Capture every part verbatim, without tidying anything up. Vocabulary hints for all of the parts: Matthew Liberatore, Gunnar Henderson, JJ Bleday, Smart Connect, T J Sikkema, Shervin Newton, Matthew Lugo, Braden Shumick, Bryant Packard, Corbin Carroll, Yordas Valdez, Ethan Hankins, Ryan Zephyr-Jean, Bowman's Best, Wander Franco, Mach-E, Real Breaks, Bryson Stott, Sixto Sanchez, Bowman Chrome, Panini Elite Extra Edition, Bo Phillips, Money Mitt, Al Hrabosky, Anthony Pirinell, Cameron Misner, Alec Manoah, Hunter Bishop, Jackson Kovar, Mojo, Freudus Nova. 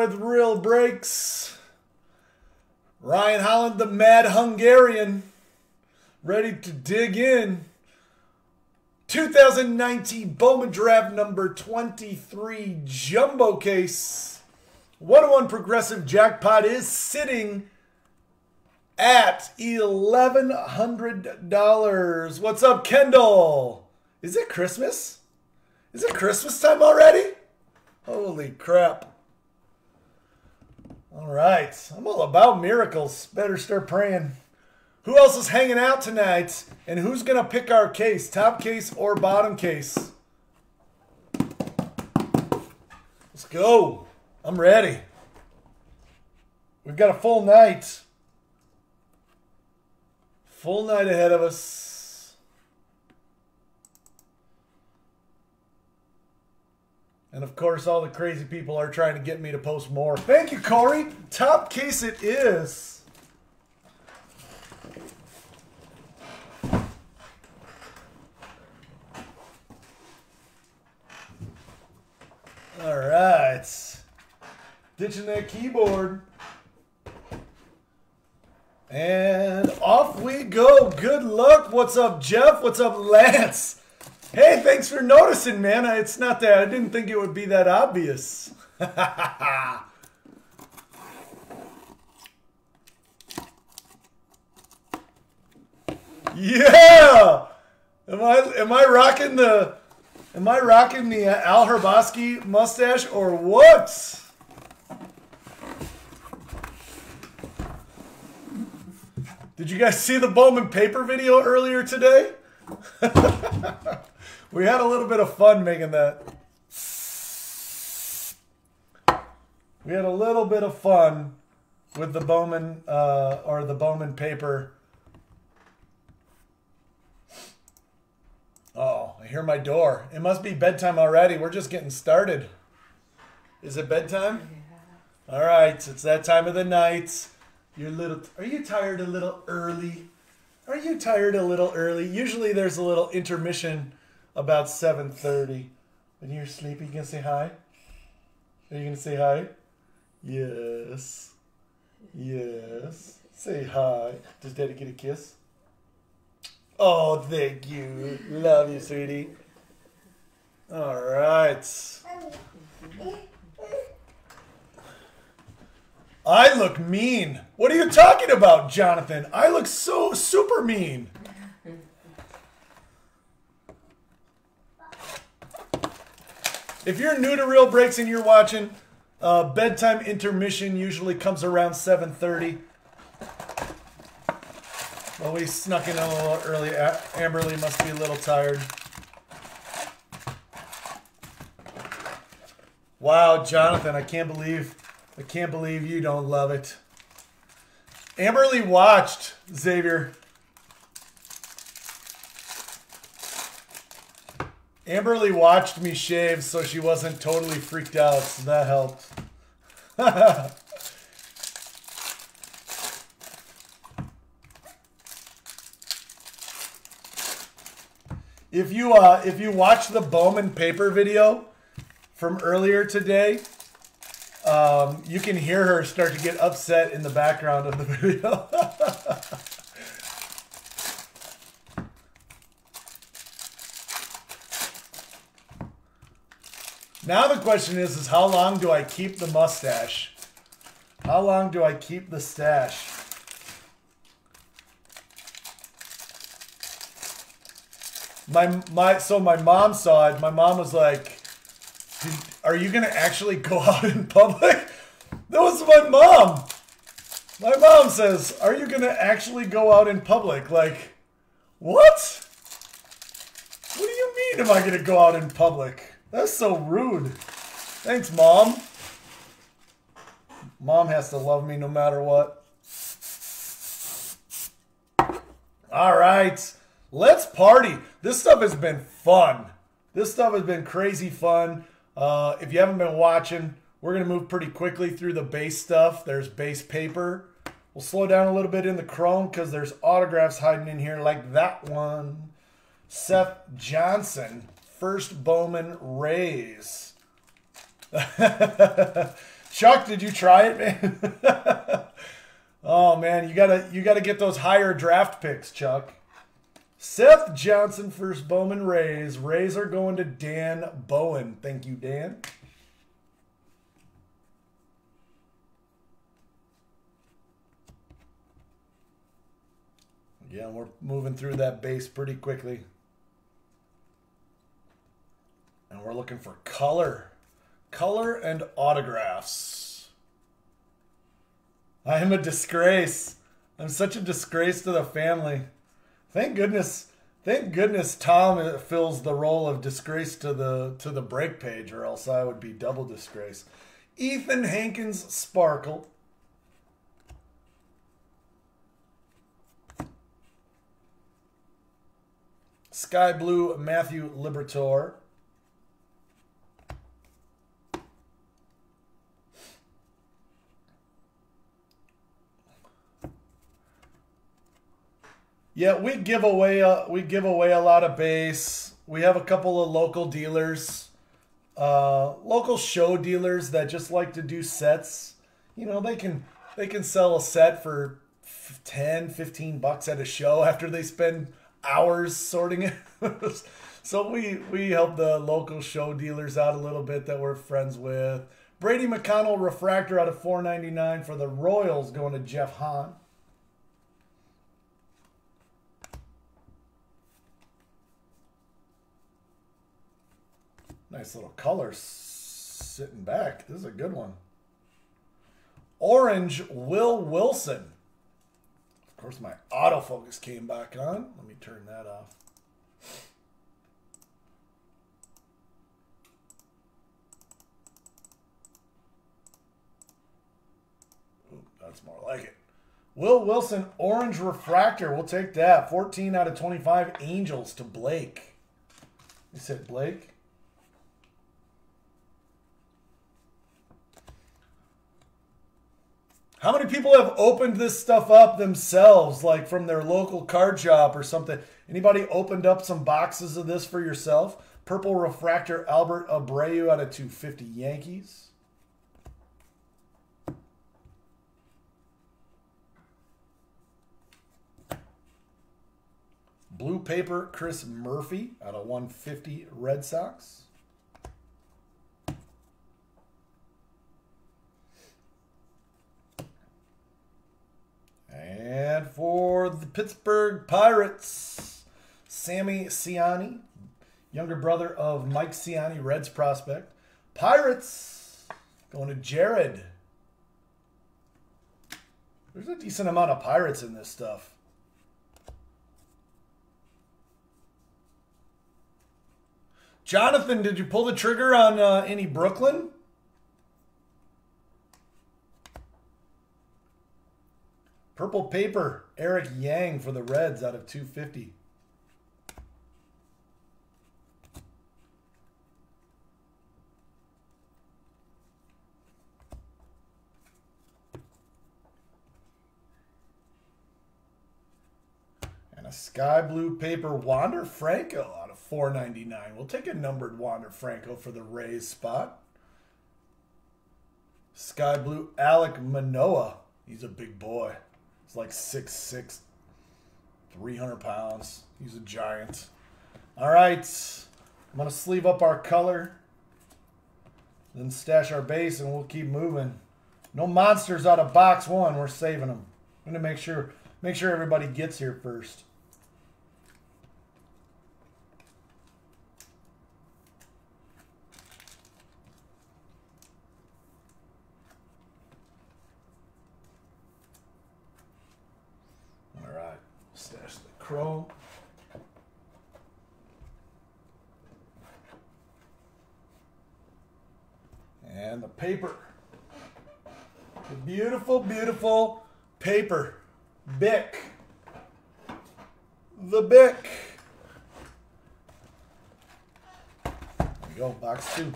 with Real Breaks. Ryan Holland, the mad Hungarian, ready to dig in. two thousand nineteen Bowman Draft number twenty-three Jumbo Case. one to one Progressive Jackpot is sitting at eleven hundred dollars. What's up, Kendall? Is it Christmas? Is it Christmas time already? Holy crap. All right. I'm all about miracles. Better start praying. Who else is hanging out tonight? And who's going to pick our case? Top case or bottom case? Let's go. I'm ready. We've got a full night. Full night ahead of us. And of course, all the crazy people are trying to get me to post more. Thank you, Corey. Top case it is. All right. Ditching that keyboard. And off we go. Good luck. What's up, Jeff? What's up, Lance? Hey, thanks for noticing, man. It's not that I didn't think it would be that obvious. Yeah. Am I am I rocking the am I rocking the Al Hrabosky mustache or what? Did you guys see the Bowman paper video earlier today? We had a little bit of fun making that. We had a little bit of fun with the Bowman uh, or the Bowman paper. Oh, I hear my door. It must be bedtime already. We're just getting started. Is it bedtime? Yeah. All right, it's that time of the night. You're little, are you tired a little early? Are you tired a little early? Usually there's a little intermission about seven thirty. When you're sleepy, you gonna say hi? Are you gonna say hi? Yes. Yes. Say hi. Does Daddy get a kiss? Oh, thank you. Love you, sweetie. All right. I look mean. What are you talking about, Jonathan? I look so super mean. If you're new to Real Breaks and you're watching, uh, bedtime intermission usually comes around seven thirty. Well, we snuck in a little early. Amberly must be a little tired. Wow, Jonathan, I can't believe... I can't believe you don't love it. Amberly watched, Xavier. Amberly watched me shave so she wasn't totally freaked out, so that helped. If you uh, if you watch the Bowman paper video from earlier today, Um, you can hear her start to get upset in the background of the video. Now the question is, is how long do I keep the mustache? How long do I keep the stash? My, my, so my mom saw it. My mom was like, Did, are you going to actually go out in public? That was my mom. My mom says, are you going to actually go out in public? Like, what? What do you mean am I going to go out in public? That's so rude. Thanks, Mom. Mom has to love me no matter what. All right. Let's party. This stuff has been fun. This stuff has been crazy fun. Uh, if you haven't been watching, we're going to move pretty quickly through the base stuff. There's base paper. We'll slow down a little bit in the Chrome because there's autographs hiding in here like that one. Seth Johnson, first Bowman Rays. Chuck, did you try it, man? Oh man, you gotta you gotta get those higher draft picks, Chuck. Seth Johnson first Bowman Rays. Rays are going to Dan Bowen. Thank you, Dan. Yeah, we're moving through that base pretty quickly. And we're looking for color. Color and autographs. I am a disgrace. I'm such a disgrace to the family. Thank goodness, thank goodness Tom fills the role of disgrace to the to the break page, or else I would be double disgrace. Ethan Hankins Sparkle. Sky Blue Matthew Liberatore. Yeah, we give away a, we give away a lot of base. We have a couple of local dealers, uh, local show dealers that just like to do sets. You know, they can they can sell a set for ten, fifteen bucks at a show after they spend hours sorting it. So we we help the local show dealers out a little bit that we're friends with. Brady McConnell refractor out of four ninety-nine for the Royals going to Jeff Hahn. Nice little color sitting back. This is a good one. Orange Will Wilson. Of course, my autofocus came back on. Let me turn that off. Ooh, that's more like it. Will Wilson, orange refractor. We'll take that. fourteen out of twenty-five Angels to Blake. You said Blake? How many people have opened this stuff up themselves, like from their local card shop or something? Anybody opened up some boxes of this for yourself? Purple refractor Albert Abreu out of two fifty Yankees. Blue paper Chris Murphy out of one fifty Red Sox. And for the Pittsburgh Pirates, Sammy Siani, younger brother of Mike Siani, Reds prospect. Pirates going to Jared. There's a decent amount of Pirates in this stuff. Jonathan, did you pull the trigger on uh, any Brooklyn? Purple paper, Eric Yang for the Reds out of two fifty. And a sky blue paper, Wander Franco out of four ninety-nine. We'll take a numbered Wander Franco for the Rays spot. Sky blue, Alec Manoah. He's a big boy. He's like six six, three hundred pounds. He's a giant. All right. I'm going to sleeve up our color, then stash our base, and we'll keep moving. No monsters out of box one. We're saving them. I'm going to make sure, make sure everybody gets here first. Chrome. And the paper. The beautiful, beautiful paper. Bic. The Bic. There we go, box two.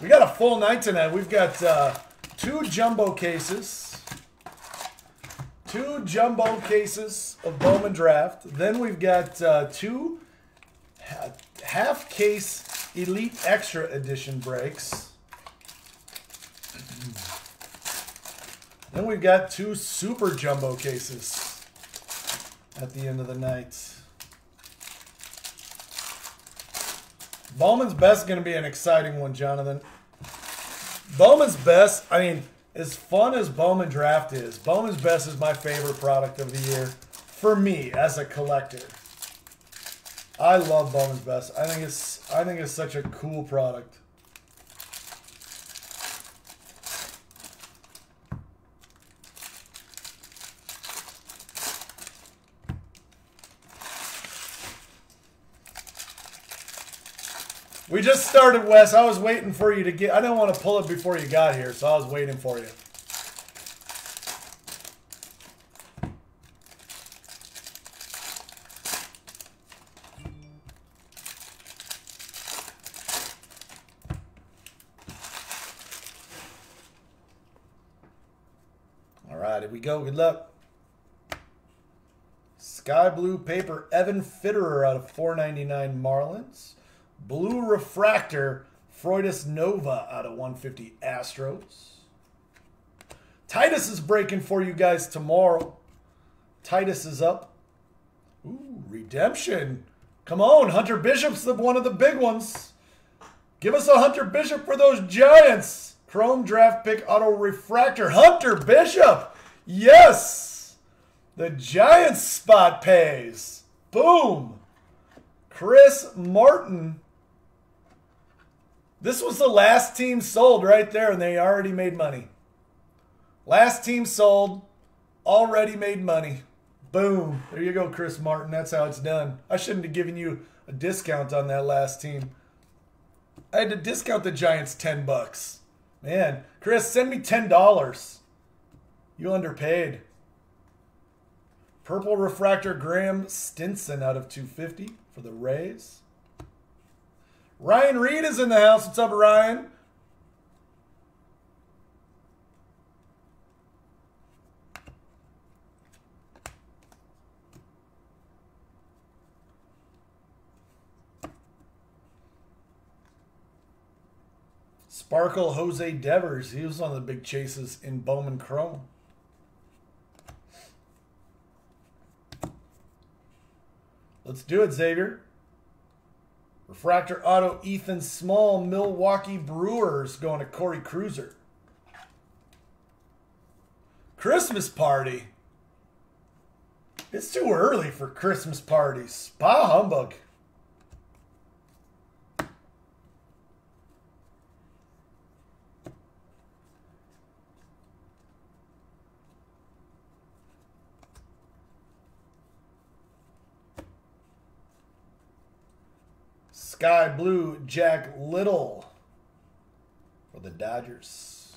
We got a full night tonight. We've got uh, two jumbo cases. Two jumbo cases of Bowman Draft. Then we've got uh, two half-case Elite Extra Edition breaks. Then we've got two super jumbo cases at the end of the night. Bowman's Best is going to be an exciting one, Jonathan. Bowman's Best, I mean, as fun as Bowman Draft is, Bowman's Best is my favorite product of the year for me as a collector. I love Bowman's Best. I think it's I think it's such a cool product. We just started, Wes. I was waiting for you to get... I didn't want to pull it before you got here, so I was waiting for you. All right, here we go. Good luck. Sky Blue Paper, Evan Fitterer out of four ninety-nine Marlins. Blue Refractor, Freudus Nova out of one fifty Astros. Titus is breaking for you guys tomorrow. Titus is up. Ooh, redemption. Come on, Hunter Bishop's the one of the big ones. Give us a Hunter Bishop for those Giants. Chrome Draft Pick Auto Refractor. Hunter Bishop. Yes. The Giants spot pays. Boom. Chris Martin. This was the last team sold right there, and they already made money. Last team sold, already made money. Boom. There you go, Chris Martin. That's how it's done. I shouldn't have given you a discount on that last team. I had to discount the Giants ten bucks. Man, Chris, send me ten dollars. You underpaid. Purple Refractor, Graham Stinson out of two fifty for the Rays. Ryan Reed is in the house. What's up, Ryan? Sparkle Jose Devers. He was one of the big chases in Bowman Chrome. Let's do it, Xavier. Refractor Auto, Ethan Small, Milwaukee Brewers, going to Corey Cruiser. Christmas party. It's too early for Christmas parties. Bah humbug. Sky Blue, Jack Little for the Dodgers.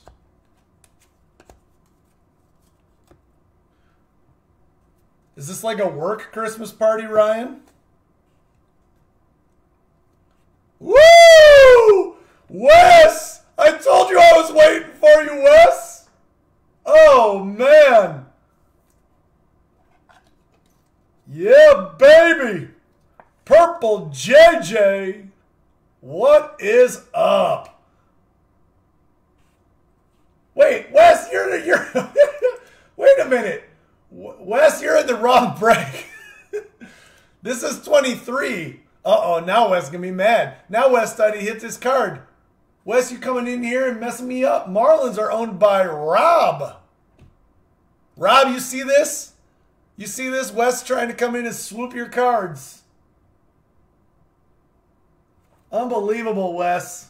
Is this like a work Christmas party, Ryan? Woo! Wes! I told you I was waiting for you, Wes! Oh, man! Yeah, baby! Purple J J, what is up? Wait, Wes, you're in the, you're wait a minute, Wes, you're in the wrong break. This is twenty-three. Uh oh, now Wes gonna be mad. Now Wes thought he hit this card. Wes, you coming in here and messing me up? Marlins are owned by Rob. Rob, you see this? You see this? Wes trying to come in and swoop your cards. Unbelievable, Wes.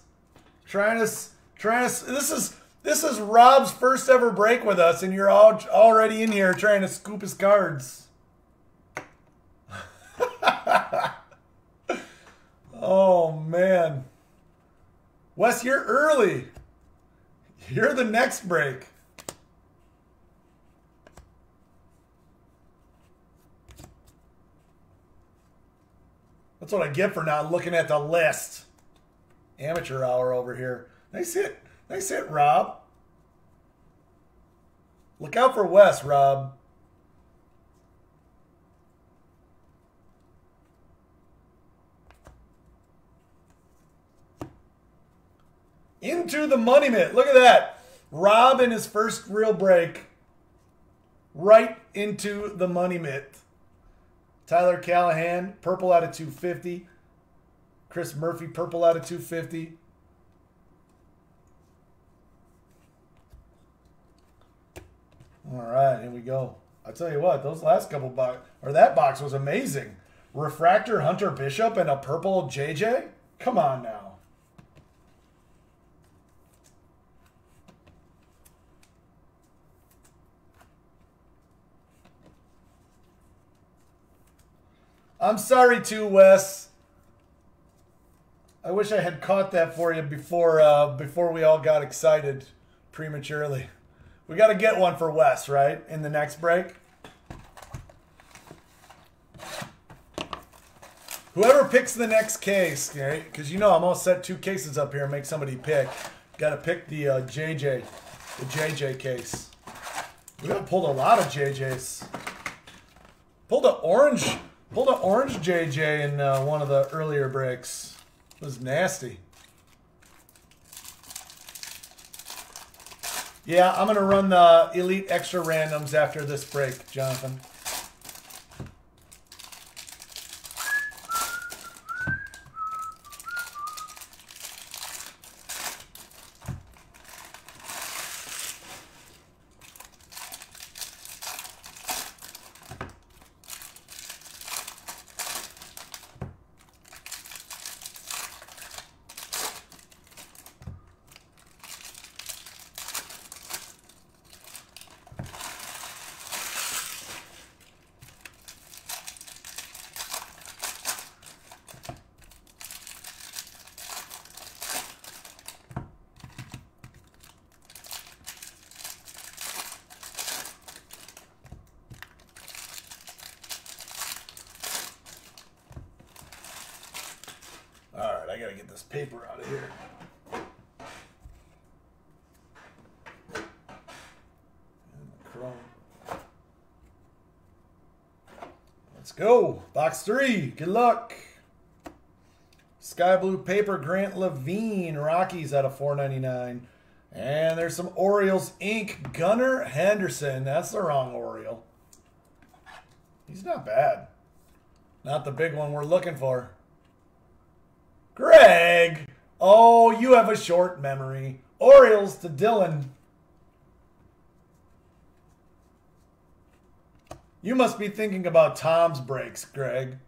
Trying to, trying to. This is this is Rob's first ever break with us, and you're all already in here trying to scoop his cards. Oh man, Wes, you're early. You're the next break. That's what I get for not looking at the list. Amateur hour over here. Nice hit. Nice hit, Rob. Look out for Wes, Rob. Into the money mitt. Look at that. Rob in his first real break. Right into the money mitt. Tyler Callahan, purple out of two fifty. Chris Murphy, purple out of two fifty. All right, here we go. I'll tell you what, those last couple box, or that box was amazing. Refractor Hunter Bishop and a purple J J? Come on now. I'm sorry too, Wes. I wish I had caught that for you before uh, before we all got excited prematurely. We got to get one for Wes, right? In the next break. Whoever picks the next case, right? Because you know I'm all set two cases up here and make somebody pick. Got to pick the uh, J J. The J J case. We done pulled a lot of J Js. Pulled an orange. Pulled an orange J J in uh, one of the earlier breaks. It was nasty. Yeah, I'm going to run the Elite Extra Randoms after this break, Jonathan. I gotta get this paper out of here. And the Chrome. Let's go. Box three. Good luck. Sky blue paper. Grant Levine. Rockies out of four ninety-nine. And there's some Orioles ink. Gunnar Henderson. That's the wrong Oriole. He's not bad. Not the big one we're looking for. Greg, oh, you have a short memory. Orioles to Dylan. You must be thinking about Tom's breaks, Greg.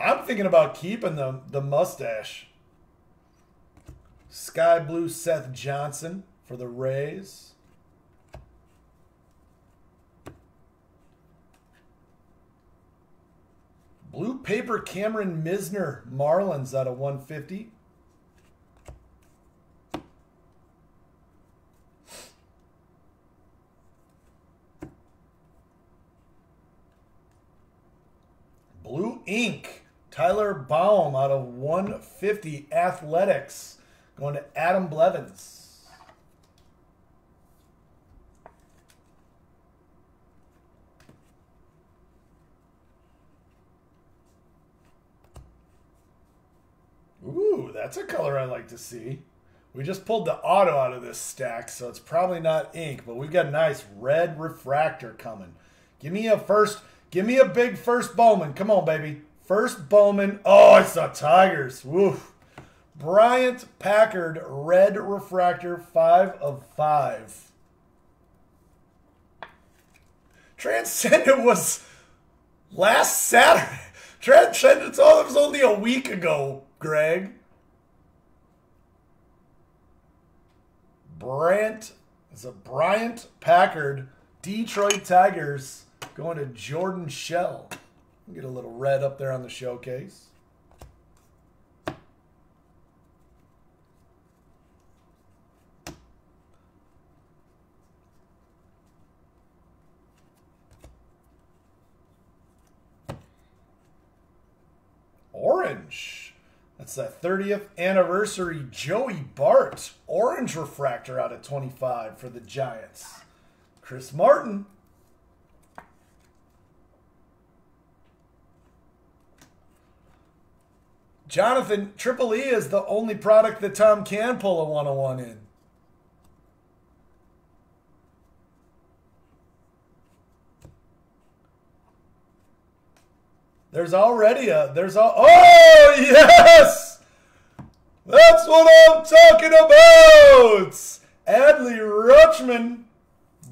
I'm thinking about keeping the, the mustache. Sky blue Seth Johnson. For the Rays. Blue paper Cameron Misner, Marlins out of one fifty. Blue ink Tyler Baum out of one fifty. Athletics going to Adam Blevins. Ooh, that's a color I like to see. We just pulled the auto out of this stack, so it's probably not ink, but we've got a nice red refractor coming. Give me a first, give me a big first Bowman. Come on, baby. First Bowman. Oh, it's the Tigers. Woof. Bryant Packard, red refractor, five of five. Transcendent was last Saturday. Transcendence, oh, it was only a week ago. Greg, Bryant, is a Bryant Packard, Detroit Tigers, going to Jordan Shell. Get a little red up there on the showcase. Orange. That's the thirtieth anniversary Joey Bart. Orange refractor out of twenty-five for the Giants. Chris Martin, Jonathan, Triple E is the only product that Tom can pull a one oh one in. There's already a, there's a, oh, yes! That's what I'm talking about! Adley Rutschman,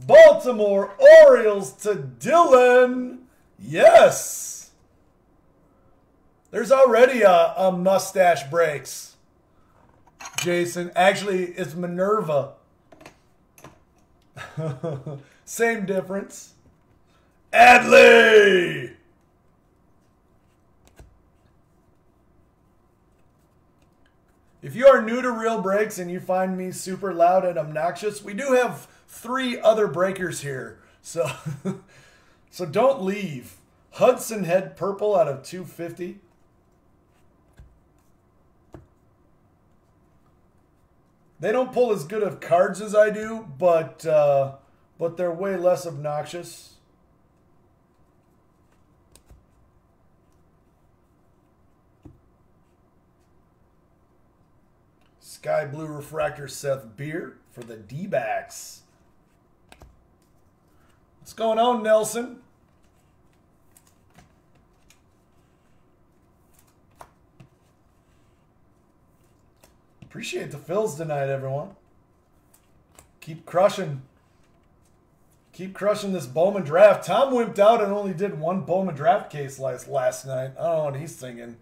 Baltimore Orioles to Dylan. Yes! There's already a, a mustache breaks. Jason, actually, it's Minerva. Same difference. Adley! If you are new to Real Breaks and you find me super loud and obnoxious, we do have three other breakers here. So, so don't leave. Hudson Head Purple out of two fifty. They don't pull as good of cards as I do, but, uh, but they're way less obnoxious. Sky Blue Refractor Seth Beer for the D-backs. What's going on, Nelson? Appreciate the fills tonight, everyone. Keep crushing. Keep crushing this Bowman draft. Tom wimped out and only did one Bowman draft case last, last night. I don't know what he's thinking.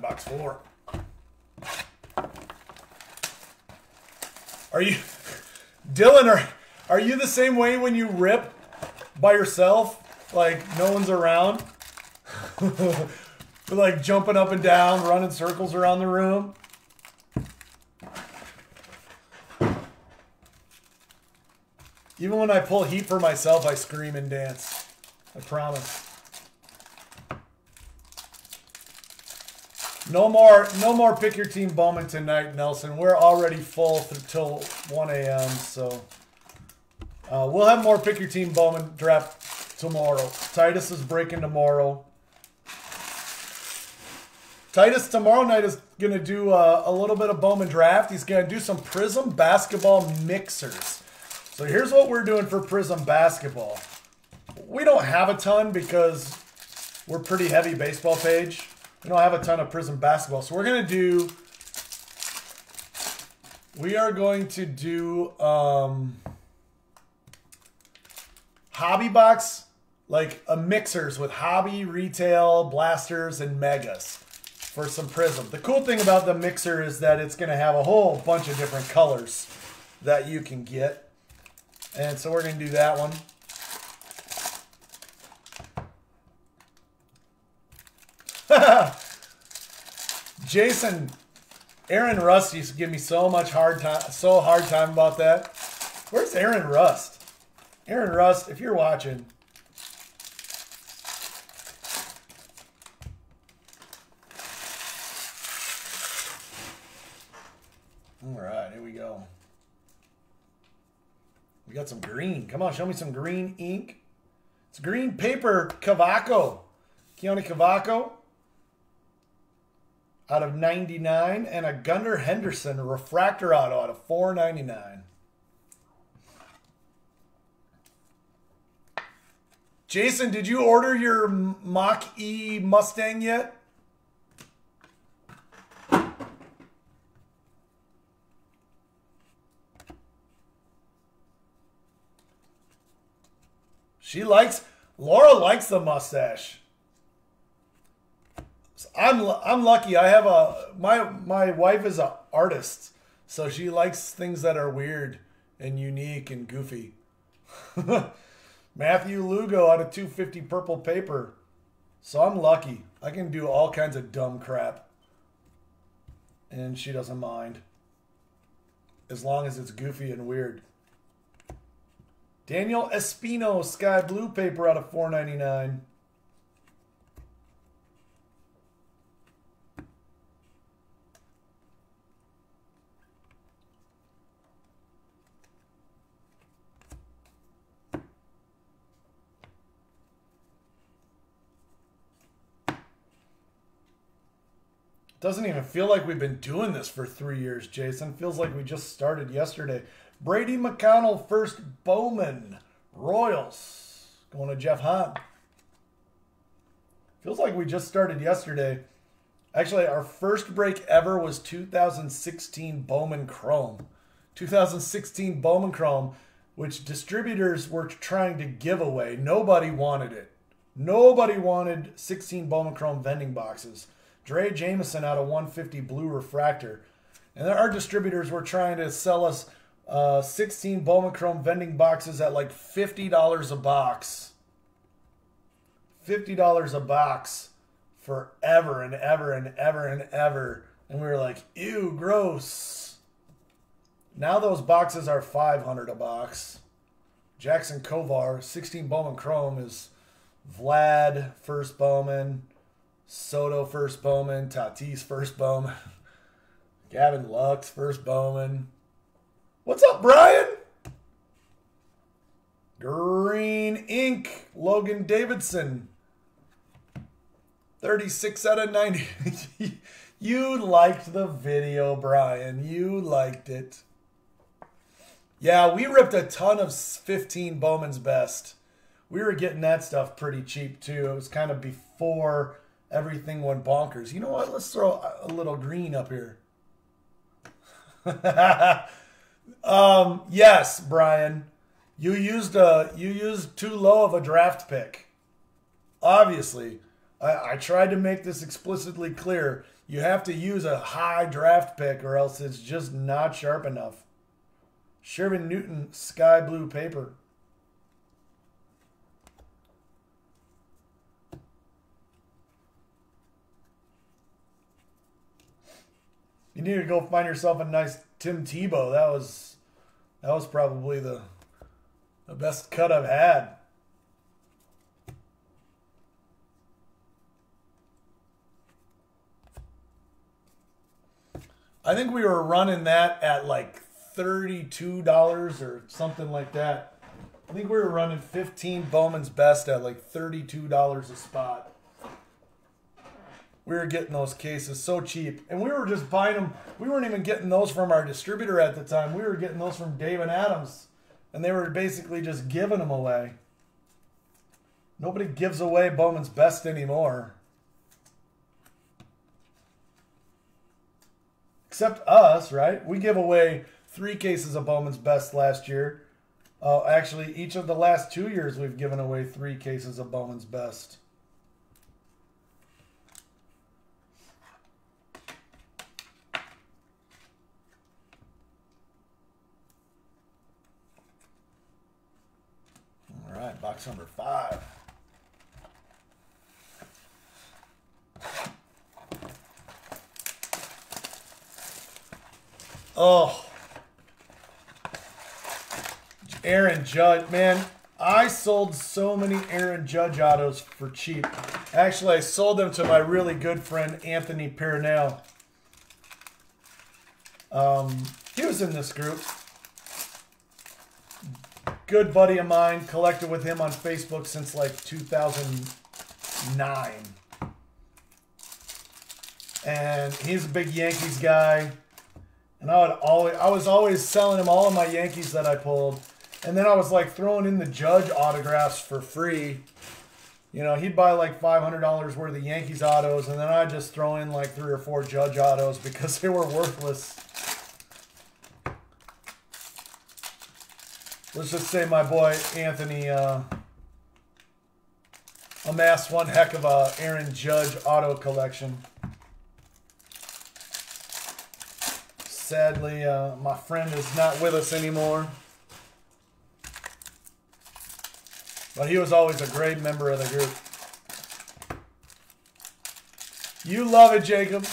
Box four. Are you, Dylan, are, are you the same way when you rip by yourself? Like no one's around? Like jumping up and down, running circles around the room? Even when I pull heat for myself, I scream and dance. I promise. No more, no more pick your team Bowman tonight, Nelson. We're already full until one A M, so uh, we'll have more pick your team Bowman draft tomorrow. Titus is breaking tomorrow. Titus tomorrow night is gonna do uh, a little bit of Bowman draft. He's gonna do some Prism basketball mixers. So here's what we're doing for Prism basketball. We don't have a ton because we're pretty heavy baseball page. We don't have a ton of Prism basketball, so we're gonna do. We are going to do um, hobby box, like a mixers with hobby, retail, blasters, and megas for some Prism. The cool thing about the mixer is that it's gonna have a whole bunch of different colors that you can get, and so we're gonna do that one. Jason, Aaron Rust used to give me so much hard time, so hard time about that. Where's Aaron Rust? Aaron Rust, if you're watching, all right, here we go. We got some green. Come on, show me some green ink. It's green paper, Cavaco, Keone Cavaco. Out of ninety-nine, and a Gunnar Henderson refractor auto out of four ninety-nine. Jason, did you order your Mach-E Mustang yet? She likes, Laura likes the mustache. I'm I'm lucky. I have a my my wife is an artist, so she likes things that are weird and unique and goofy. Matthew Lugo out of two fifty purple paper, so I'm lucky. I can do all kinds of dumb crap, and she doesn't mind, as long as it's goofy and weird. Daniel Espino sky blue paper out of four ninety-nine. Doesn't even feel like we've been doing this for three years, Jason. Feels like we just started yesterday. Brady McConnell, first Bowman. Royals. Going to Jeff Hahn. Feels like we just started yesterday. Actually, our first break ever was two thousand sixteen Bowman Chrome. two thousand sixteen Bowman Chrome, which distributors were trying to give away. Nobody wanted it. Nobody wanted sixteen Bowman Chrome vending boxes. Dre Jameson out of one fifty blue refractor. And our distributors were trying to sell us uh, sixteen Bowman Chrome vending boxes at like fifty dollars a box. fifty dollars a box forever and ever and ever and ever. And we were like, ew, gross. Now those boxes are five hundred dollars a box. Jackson Kovar, sixteen Bowman Chrome is Vlad, first Bowman. Soto, first Bowman. Tatis, first Bowman. Gavin Lux, first Bowman. What's up, Brian? Green ink, Logan Davidson. thirty-six out of ninety. You liked the video, Brian. You liked it. Yeah, we ripped a ton of fifteen Bowman's Best. We were getting that stuff pretty cheap, too. It was kind of before everything went bonkers. You know what? Let's throw a little green up here. um, yes, Brian, you used a you used too low of a draft pick. Obviously, I, I tried to make this explicitly clear. You have to use a high draft pick, or else it's just not sharp enough. Shervin Newton, sky blue paper. You need to go find yourself a nice Tim Tebow. That was that was probably the the best cut I've had. I think we were running that at like thirty-two dollars or something like that. I think we were running fifteen Bowman's Best at like thirty-two dollars a spot. We were getting those cases so cheap. And we were just buying them. We weren't even getting those from our distributor at the time. We were getting those from Dave and Adams. And they were basically just giving them away. Nobody gives away Bowman's Best anymore. Except us, right? We give away three cases of Bowman's Best last year. Uh, actually, each of the last two years we've given away three cases of Bowman's Best. All right, box number five. Oh. Aaron Judge. Man, I sold so many Aaron Judge autos for cheap. Actually, I sold them to my really good friend, Anthony Pirinell. Um, he was in this group. Good buddy of mine, collected with him on Facebook since like two thousand nine. And he's a big Yankees guy. And I would always I was always selling him all of my Yankees that I pulled. And then I was like throwing in the Judge autographs for free. You know, he'd buy like five hundred dollars worth of Yankees autos, and then I'd just throw in like three or four Judge autos because they were worthless. Let's just say my boy Anthony uh, amassed one heck of a Aaron Judge auto collection. Sadly, uh, my friend is not with us anymore. But he was always a great member of the group. You love it, Jacob.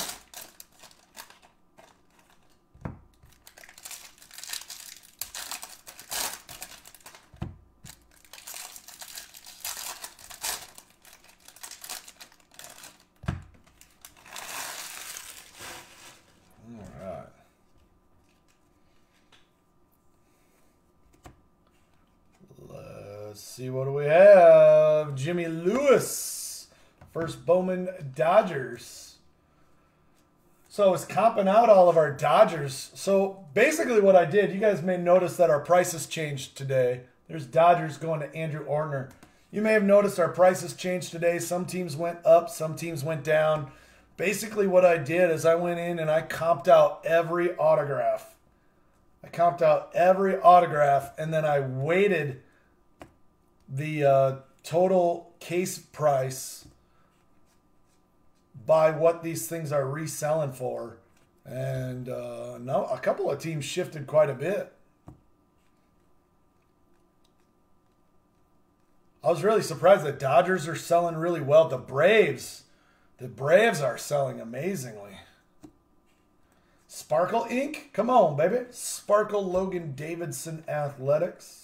Bowman Dodgers. So I was comping out all of our Dodgers. So basically what I did, you guys may notice that our prices changed today. There's Dodgers going to Andrew Ortner. You may have noticed our prices changed today. Some teams went up, some teams went down. Basically what I did is I went in and I comped out every autograph. I comped out every autograph, and then I weighted the uh, total case price by what these things are reselling for. And uh, no, a couple of teams shifted quite a bit. I was really surprised that Dodgers are selling really well. The Braves, the Braves are selling amazingly. Sparkle Ink, come on, baby. Sparkle Logan Davidson Athletics.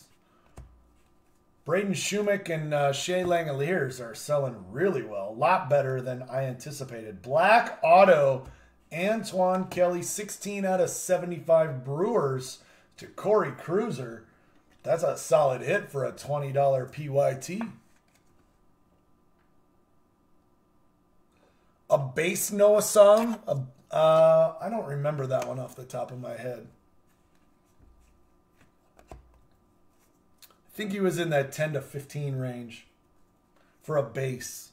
Braden Shumick and uh, Shea Langoliers are selling really well. A lot better than I anticipated. Black Auto, Antoine Kelly, sixteen out of seventy-five Brewers to Corey Cruiser. That's a solid hit for a twenty dollar P Y T. A Bass Noah song. A, uh, I don't remember that one off the top of my head. I think he was in that ten to fifteen range for a base.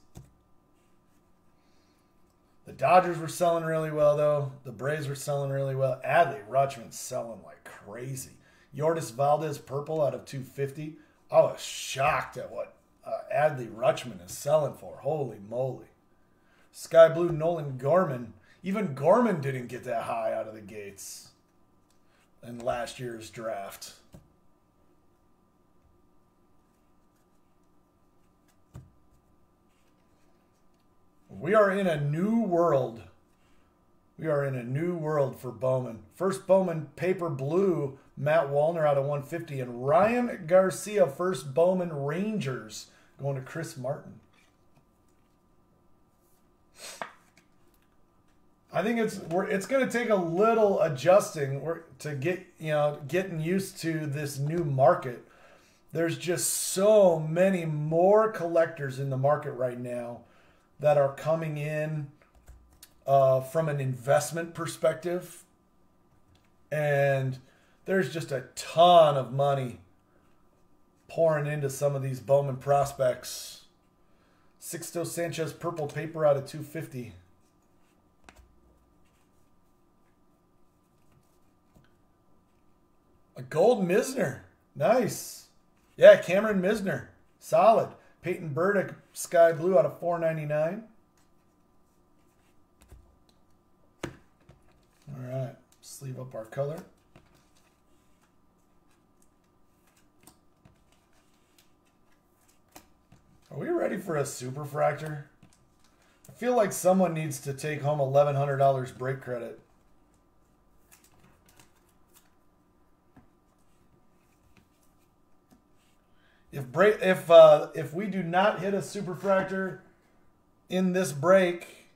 The Dodgers were selling really well, though. The Braves were selling really well. Adley Rutschman's selling like crazy. Yordas Valdez purple out of two fifty. I was shocked at what uh, Adley Rutschman is selling for. Holy moly. Sky Blue Nolan Gorman. Even Gorman didn't get that high out of the gates in last year's draft. We are in a new world. We are in a new world for Bowman. First Bowman Paper Blue, Matt Wallner out of one fifty. And Ryan Garcia, first Bowman Rangers, going to Chris Martin. I think it's we're, it's going to take a little adjusting we're, to get, you know, getting used to this new market. There's just so many more collectors in the market right now that are coming in uh, from an investment perspective. And there's just a ton of money pouring into some of these Bowman prospects. Sixto Sanchez purple paper out of two fifty. A gold Misner. Nice. Yeah, Cameron Misner. Solid. Peyton Burdick, Sky Blue out of four ninety-nine. All right, sleeve up our color. Are we ready for a superfractor? I feel like someone needs to take home eleven hundred dollars break credit. If break, if uh, if we do not hit a superfractor in this break,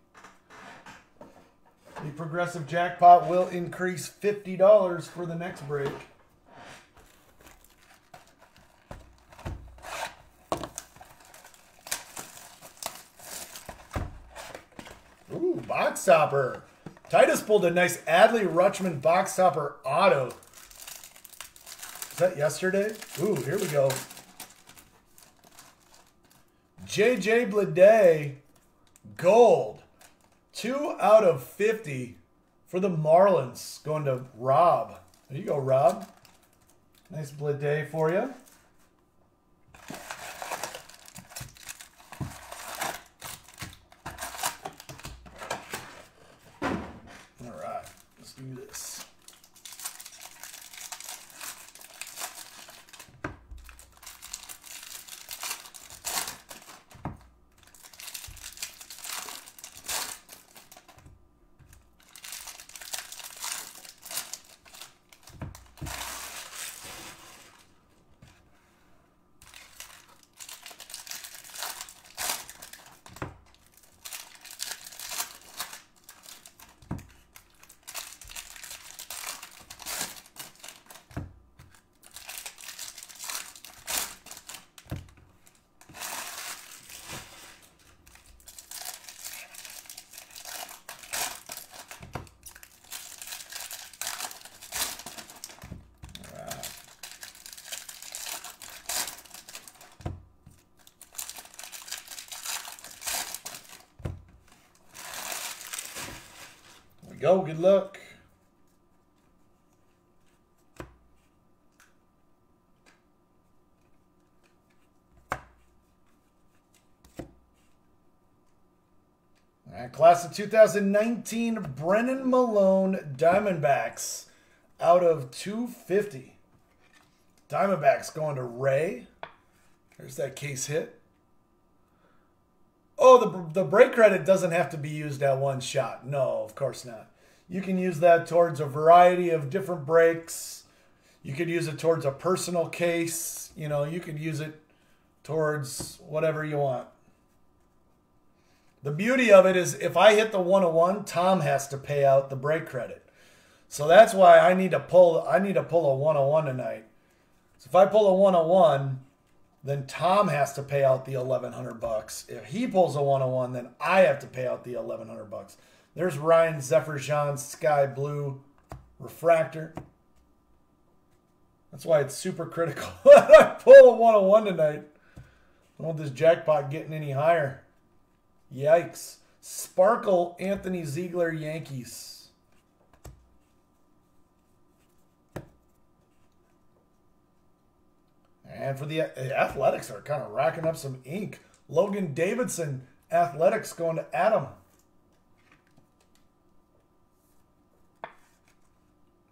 the progressive jackpot will increase fifty dollars for the next break. Ooh, box topper. Titus pulled a nice Adley Rutschman box topper auto. Was that yesterday? Ooh, here we go. J J Bleday, gold, two out of fifty for the Marlins, going to Rob. There you go, Rob. Nice Bleday for you. All right, let's do this. we go. Good luck. All right, class of two thousand nineteen, Brennan Malone, Diamondbacks, out of two fifty. Diamondbacks going to Ray. There's that case hit. Oh, the, the break credit doesn't have to be used at one shot. No, of course not. You can use that towards a variety of different breaks. You could use it towards a personal case. You know, you could use it towards whatever you want. The beauty of it is if I hit the one oh one, Tom has to pay out the break credit. So that's why I need to pull, I need to pull a one oh one tonight. So if I pull a one oh one... then Tom has to pay out the eleven hundred bucks. If he pulls a one oh one, then I have to pay out the eleven hundred bucks. There's Ryan Zephyr-Jean Sky Blue Refractor. That's why it's super critical that I pull a one oh one tonight. I don't want this jackpot getting any higher. Yikes. Sparkle Anthony Ziegler Yankees. And for the Athletics are kind of racking up some ink. Logan Davidson, Athletics, going to Adam.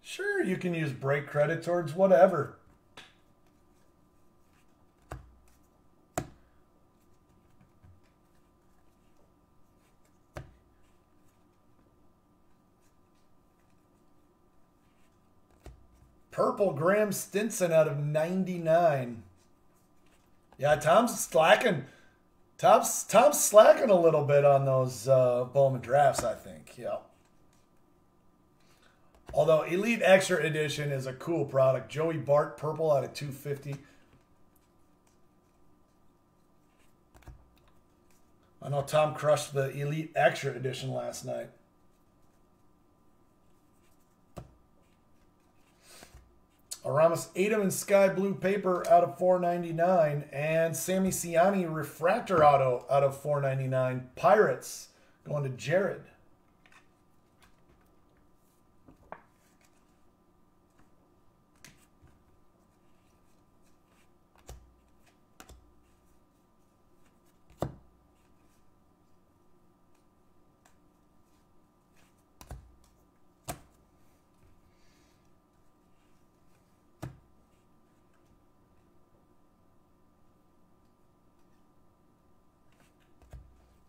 Sure, you can use break credit towards whatever. Purple Graham Stinson out of ninety-nine. Yeah, Tom's slacking. Tom's, Tom's slacking a little bit on those uh, Bowman drafts, I think. Yeah. Although Elite Extra Edition is a cool product. Joey Bart, purple out of two fifty. I know Tom crushed the Elite Extra Edition last night. Aramis Adum in Sky Blue Paper out of four ninety-nine. And Sammy Siani Refractor Auto out of four ninety-nine. Pirates going to Jared.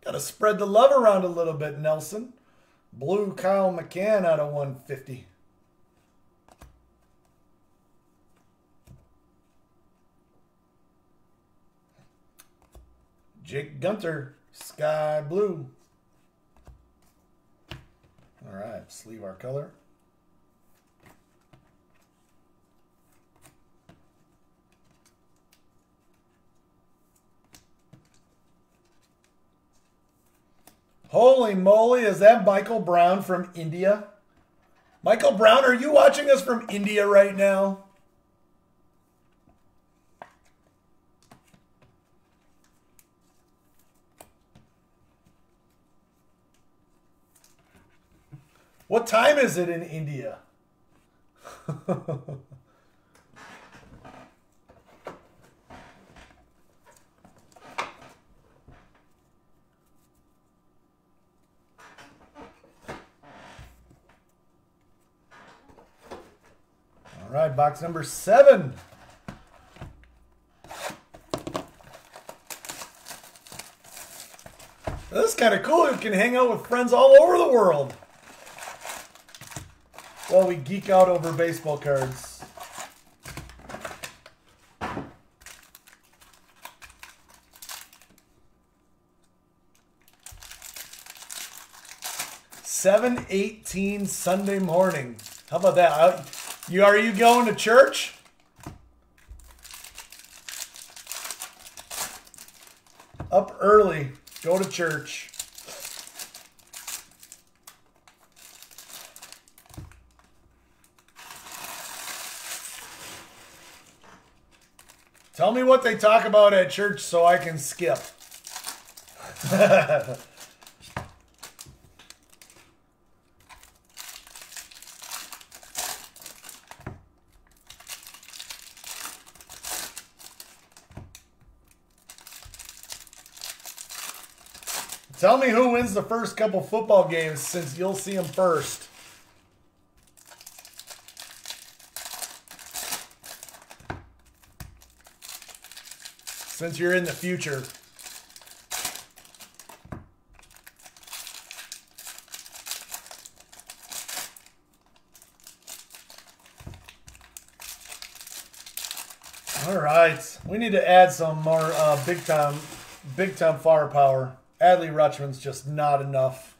Got to spread the love around a little bit, Nelson. Blue Kyle McCann out of one fifty. Jake Gunter, Sky Blue. All right, sleeve our color. Holy moly, is that Michael Brown from India? Michael Brown, are you watching us from India right now? What time is it in India? All right, box number seven. This is kind of cool. You can hang out with friends all over the world while we geek out over baseball cards. seven eighteen Sunday morning. How about that? I You are you going to church? Up early, go to church. Tell me what they talk about at church so I can skip. Tell me who wins the first couple football games, since you'll see them first. Since you're in the future. All right, we need to add some more uh, big time, big time firepower. Adley Rutschman's just not enough.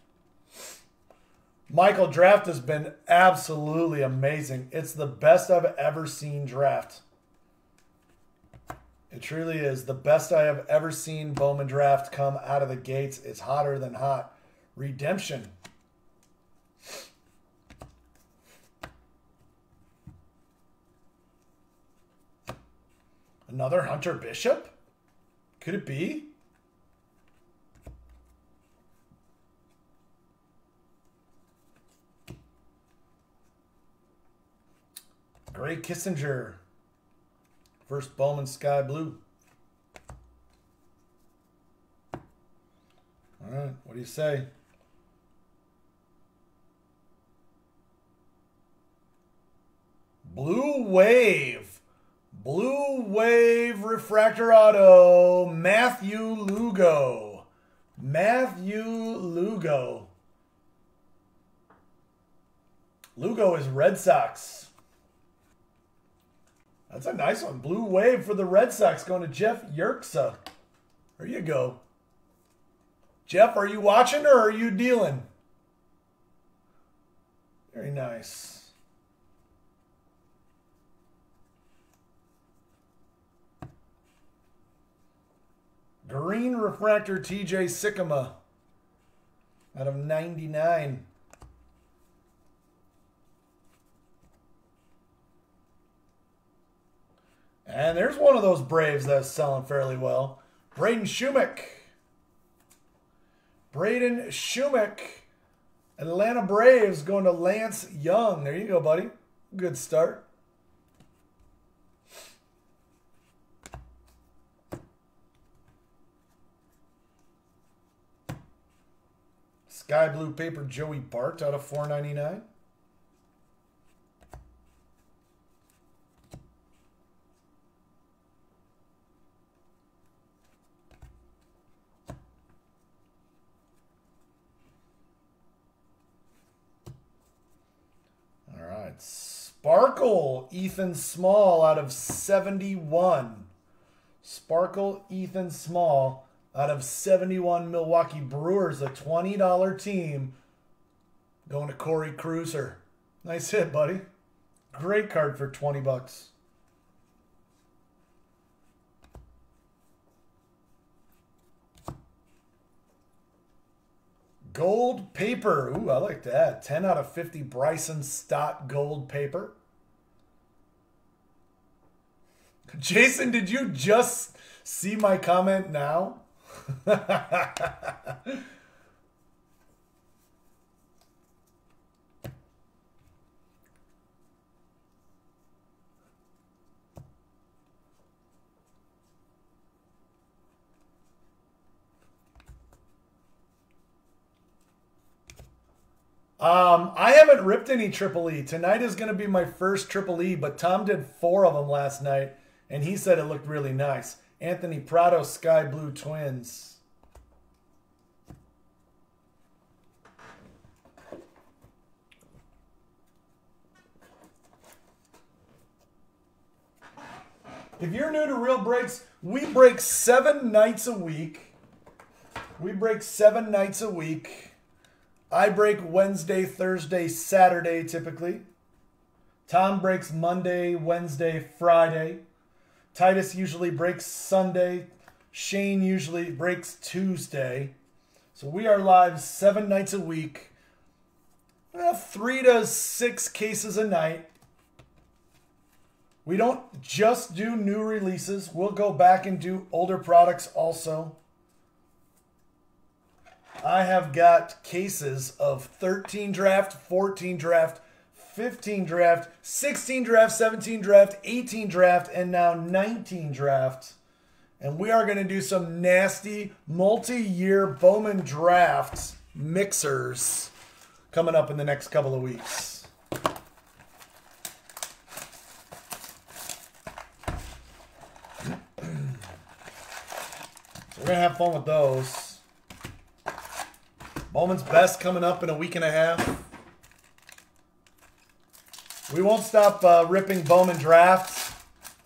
Michael, draft has been absolutely amazing. It's the best I've ever seen draft. It truly is the best I have ever seen Bowman draft come out of the gates. It's hotter than hot. Redemption. Another Hunter Bishop? Could it be? Gray Kissinger. First Bowman Sky Blue. All right, what do you say? Blue Wave. Blue Wave Refractor Auto, Matthew Lugo. Matthew Lugo. Lugo is Red Sox. That's a nice one. Blue Wave for the Red Sox going to Jeff Yerxa. There you go. Jeff, are you watching or are you dealing? Very nice. Green Refractor T J Sikkema out of ninety-nine. And there's one of those Braves that's selling fairly well. Braden Shumick. Braden Shumick. Atlanta Braves going to Lance Young. There you go, buddy. Good start. Sky Blue Paper Joey Bart out of four ninety-nine. All right. Sparkle Ethan Small out of seventy-one. Sparkle Ethan Small out of seventy-one. Milwaukee Brewers, a twenty dollar team, going to Corey Cruiser. Nice hit, buddy. Great card for twenty bucks. Gold paper. Ooh, I like that. ten out of fifty Bryson Stott gold paper. Jason, did you just see my comment now? um, I haven't ripped any Triple E. Tonight is going to be my first Triple E, but Tom did four of them last night, and he said it looked really nice. Anthony Prado, Sky Blue Twins. If you're new to Real Breaks, we break seven nights a week. We break seven nights a week. I break Wednesday, Thursday, Saturday, typically. Tom breaks Monday, Wednesday, Friday. Titus usually breaks Sunday. Shane usually breaks Tuesday. So we are live seven nights a week. Well, three to six cases a night. We don't just do new releases. We'll go back and do older products also. I have got cases of thirteen draft, fourteen draft, fifteen draft, sixteen draft, seventeen draft, eighteen draft, and now nineteen draft. And we are going to do some nasty multi-year Bowman Draft mixers coming up in the next couple of weeks. We're going to have fun with those. Bowman's Best coming up in a week and a half. We won't stop uh, ripping Bowman Drafts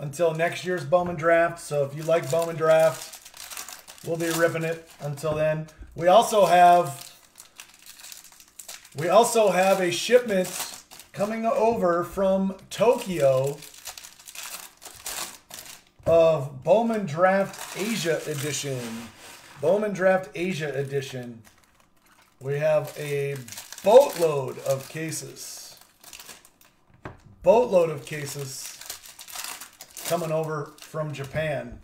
until next year's Bowman Draft. So if you like Bowman Draft, we'll be ripping it until then. We also have, we also have a shipment coming over from Tokyo of Bowman Draft Asia Edition. Bowman Draft Asia Edition. We have a boatload of cases. Boatload of cases coming over from Japan.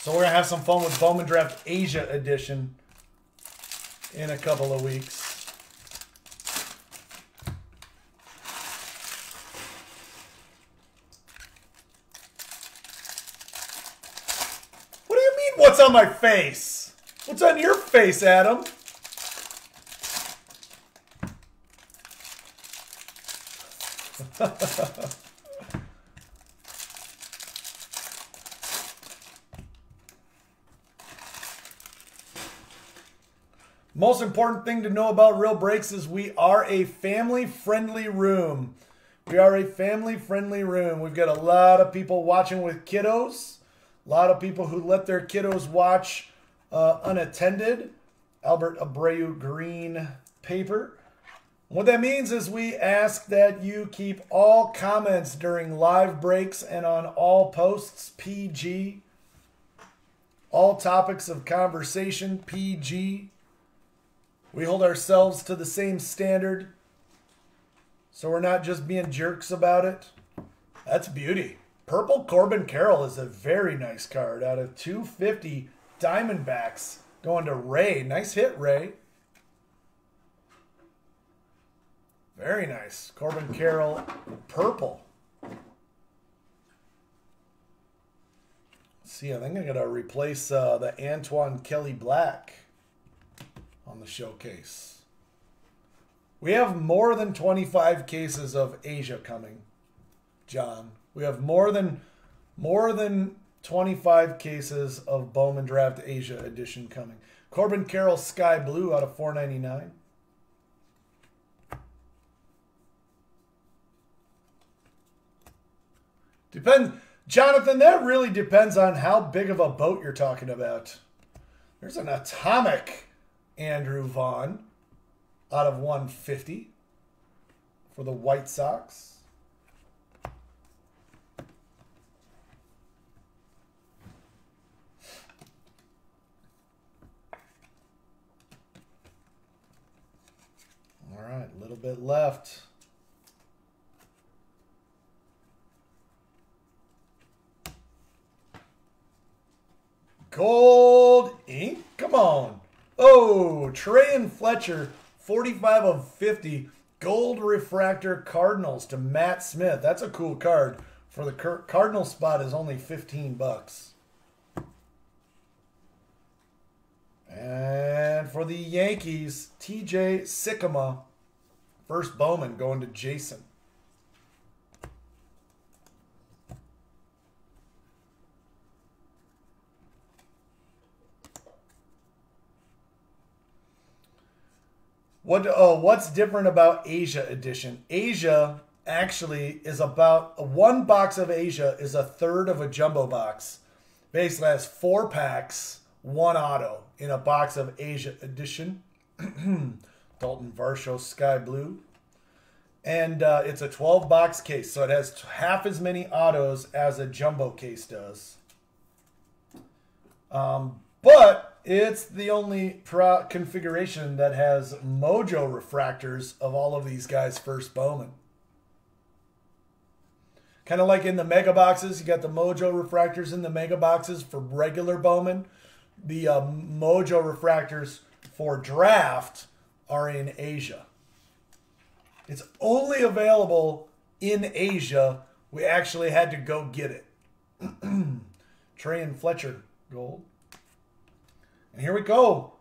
So we're going to have some fun with Bowman Draft Asia Edition in a couple of weeks. What's on my face? What's on your face, Adam? Most important thing to know about Real Breaks is we are a family-friendly room. We are a family-friendly room. We've got a lot of people watching with kiddos. A lot of people who let their kiddos watch uh, unattended. Albert Abreu green paper. What that means is we ask that you keep all comments during live breaks and on all posts P G. All topics of conversation P G. We hold ourselves to the same standard. So we're not just being jerks about it. That's beauty. Purple Corbin Carroll is a very nice card out of two fifty Diamondbacks going to Ray. Nice hit, Ray. Very nice. Corbin Carroll, purple. Let's see, I think I'm going to replace uh, the Antoine Kelly Black on the showcase. We have more than twenty-five cases of Asia coming, John. We have more than more than twenty-five cases of Bowman Draft Asia Edition coming. Corbin Carroll Sky Blue out of four ninety-nine. Depends, Jonathan, that really depends on how big of a boat you're talking about. There's an atomic Andrew Vaughn out of one fifty for the White Sox. All right, a little bit left. Gold ink, come on. Oh, Trey and Fletcher, forty-five of fifty. Gold refractor Cardinals to Matt Smith. That's a cool card. For the Cardinal spot is only fifteen bucks. And for the Yankees, T J Sikkema, first Bowman going to Jason. What? Oh, what's different about Asia Edition? Asia actually is about one box of Asia is a third of a jumbo box. Basically, has four packs. One auto in a box of Asia Edition. Dalton Varsho Sky Blue. And uh, it's a twelve box case, so it has half as many autos as a jumbo case does. Um, but it's the only pro configuration that has Mojo refractors of all of these guys' first Bowman. Kind of like in the mega boxes, you got the Mojo refractors in the mega boxes for regular Bowman. The uh, Mojo refractors for draft are in Asia. It's only available in Asia. We actually had to go get it. Trey and Fletcher gold. And here we go.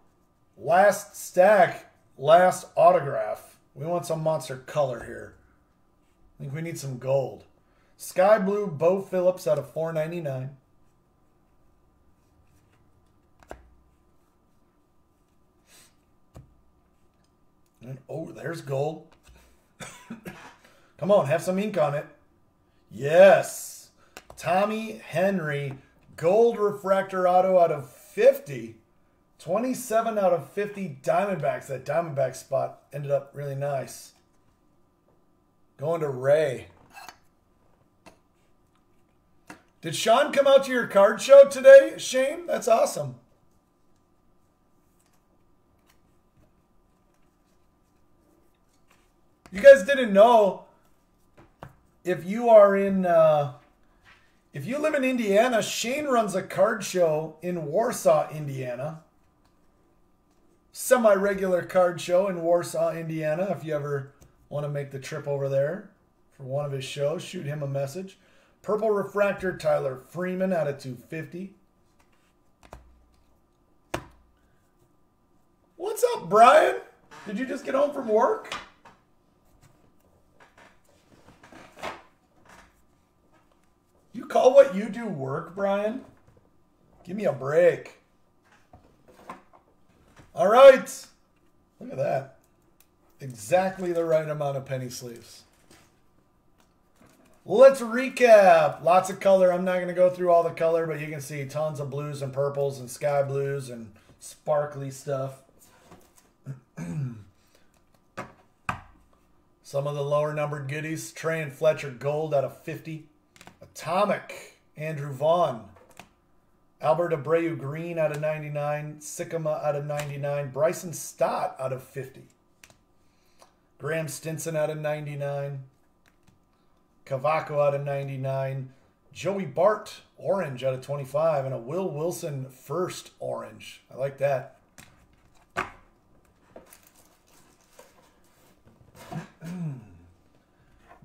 Last stack, last autograph. We want some monster color here. I think we need some gold. Sky blue Bo Phillips out of four ninety-nine. And oh, there's gold. Come on, have some ink on it. Yes. Tommy Henry, gold refractor auto out of fifty. twenty-seven out of fifty Diamondbacks. That Diamondback spot ended up really nice. Going to Ray. Did Sean come out to your card show today, Shane? That's awesome. You guys didn't know, if you are in, uh, if you live in Indiana, Shane runs a card show in Warsaw, Indiana. Semi-regular card show in Warsaw, Indiana. If you ever want to make the trip over there for one of his shows, shoot him a message. Purple refractor Tyler Freeman out of two fifty. What's up, Brian? Did you just get home from work? You call what you do work, Brian? Give me a break. All right. Look at that. Exactly the right amount of penny sleeves. Let's recap. Lots of color. I'm not going to go through all the color, but you can see tons of blues and purples and sky blues and sparkly stuff. Some of the lower numbered goodies. Trey and Fletcher gold out of fifty. Atomic, Andrew Vaughn. Albert Abreu Green out of ninety-nine. Sikkema out of ninety-nine. Bryson Stott out of fifty. Graham Stinson out of ninety-nine. Cavaco out of ninety-nine. Joey Bart, orange out of twenty-five. And a Will Wilson first orange. I like that.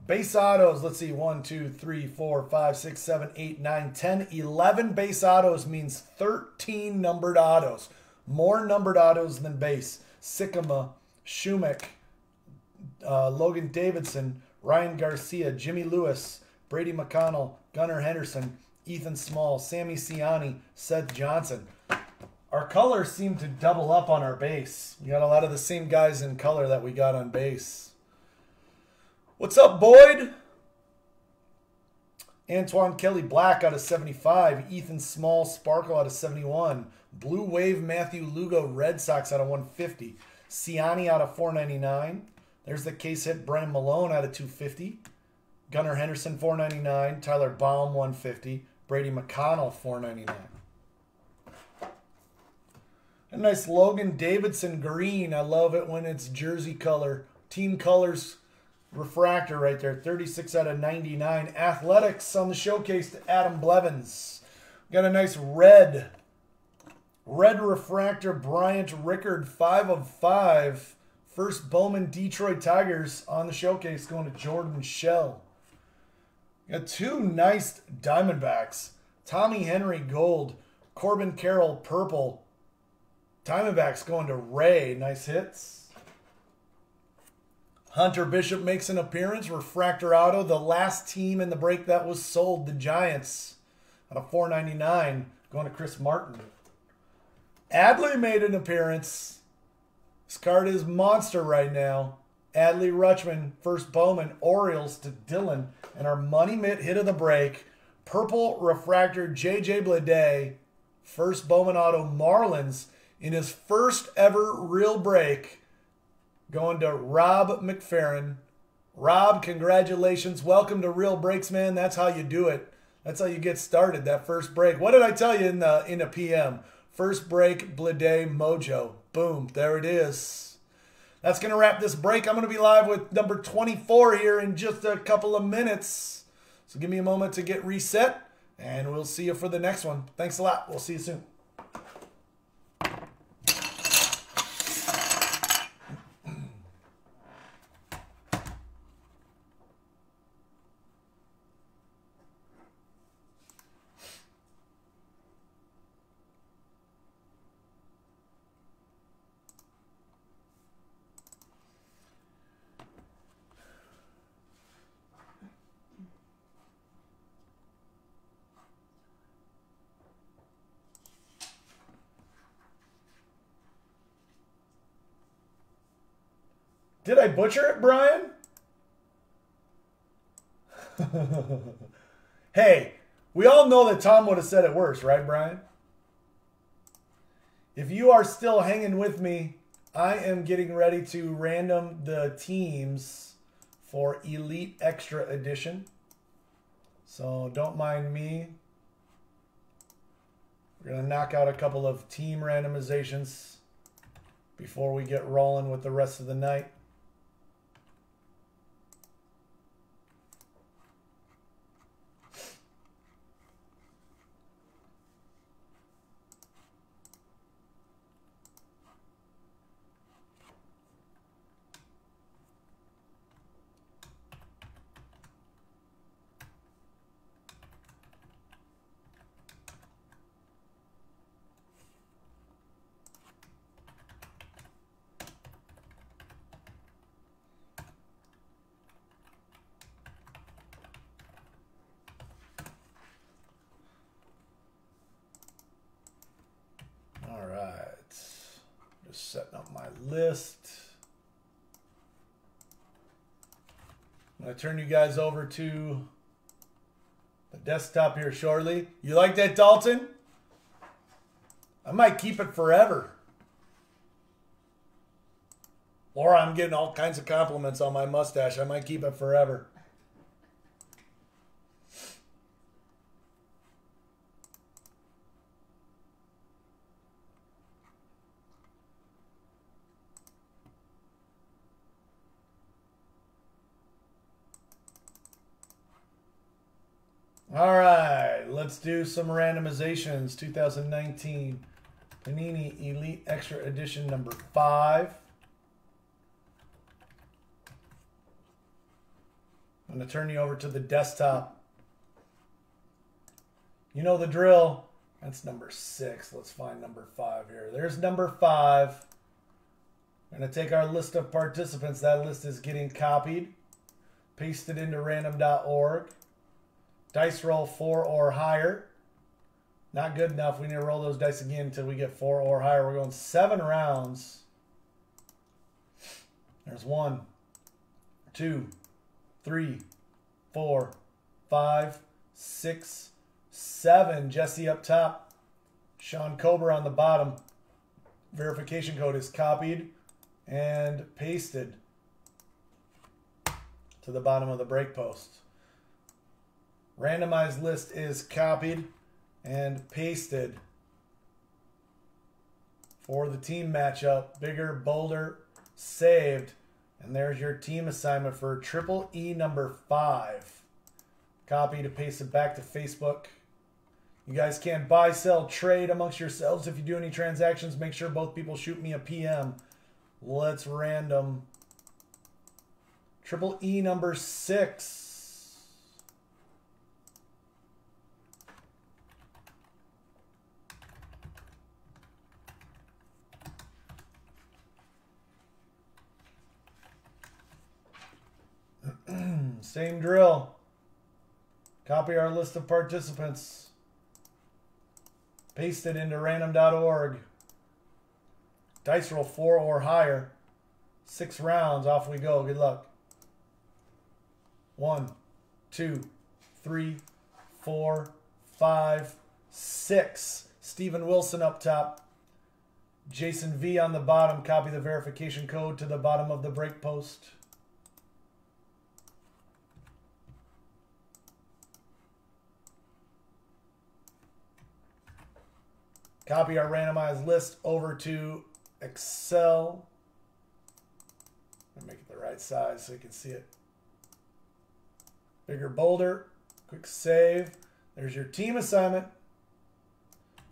Base autos, let's see, one, two, three, four, five, six, seven, eight, nine, ten, eleven base autos means thirteen numbered autos. More numbered autos than base. Sikkema, Schumach, uh, Logan Davidson, Ryan Garcia, Jimmy Lewis, Brady McConnell, Gunnar Henderson, Ethan Small, Sammy Siani, Seth Johnson. Our colors seem to double up on our base. We got a lot of the same guys in color that we got on base. What's up, Boyd? Antoine Kelly Black out of seventy-five. Ethan Small Sparkle out of seventy-one. Blue Wave Matthew Lugo Red Sox out of one fifty. Siani out of four ninety-nine. There's the case hit Brennan Malone out of two fifty. Gunnar Henderson four ninety-nine. Tyler Baum one fifty. Brady McConnell four ninety-nine. A nice Logan Davidson green. I love it when it's jersey color. Team colors. Refractor right there, thirty-six out of ninety-nine. Athletics on the showcase to Adam Blevins. Got a nice red. Red refractor Bryant Rickard, five of five. First Bowman Detroit Tigers on the showcase going to Jordan Shell. Got two nice Diamondbacks. Tommy Henry gold, Corbin Carroll purple. Diamondbacks going to Ray, nice hits. Hunter Bishop makes an appearance. Refractor auto. The last team in the break that was sold, the Giants, out of four ninety-nine, going to Chris Martin. Adley made an appearance. This card is monster right now. Adley Rutschman, first Bowman, Orioles to Dylan. And our money mitt hit of the break. Purple refractor J J Bleday, first Bowman auto, Marlins, in his first ever real break. Going to Rob McFerrin. Rob, congratulations. Welcome to Real Breaks, man. That's how you do it. That's how you get started, that first break. What did I tell you in the, in the P M? First break, Bleday Mojo. Boom, there it is. That's going to wrap this break. I'm going to be live with number twenty-four here in just a couple of minutes. So give me a moment to get reset, and we'll see you for the next one. Thanks a lot. We'll see you soon. Did I butcher it, Brian? Hey, we all know that Tom would have said it worse, right, Brian? If you are still hanging with me, I am getting ready to random the teams for Elite Extra Edition. So don't mind me. We're going to knock out a couple of team randomizations before we get rolling with the rest of the night. Setting up my list. I'm going to turn you guys over to the desktop here shortly. You like that, Dalton? I might keep it forever. Laura, I'm getting all kinds of compliments on my mustache. I might keep it forever. All right, let's do some randomizations. twenty nineteen Panini Elite Extra Edition number five. I'm going to turn you over to the desktop. You know the drill. That's number six. Let's find number five here. There's number five. I'm going to take our list of participants. That list is getting copied, pasted into random dot org. Dice roll four or higher. Not good enough. We need to roll those dice again until we get four or higher. We're going seven rounds. There's one, two, three, four, five, six, seven. Jesse up top. Sean Cobra on the bottom. Verification code is copied and pasted to the bottom of the break post. Randomized list is copied and pasted for the team matchup. Bigger, bolder, saved. And there's your team assignment for Triple E number five. Copy to paste it back to Facebook. You guys can buy, sell, trade amongst yourselves. If you do any transactions, make sure both people shoot me a P M. Let's random. Triple E number six. Same drill. Copy our list of participants. Paste it into random dot org. Dice roll four or higher. Six rounds. Off we go. Good luck. One, two, three, four, five, six. Steven Wilson up top. Jason V on the bottom. Copy the verification code to the bottom of the break post. Copy our randomized list over to Excel. I'm gonna make it the right size so you can see it. Bigger, bolder, quick save. There's your team assignment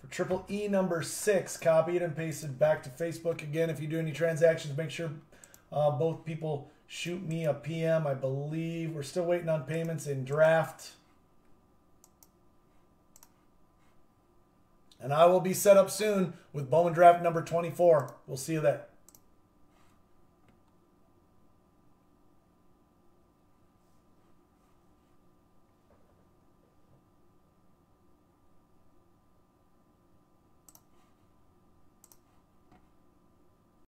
for Triple E number six. Copy it and paste it back to Facebook. Again, if you do any transactions, make sure uh, both people shoot me a P M, I believe. We're still waiting on payments in draft. And I will be set up soon with Bowman Draft number twenty-four. We'll see you there.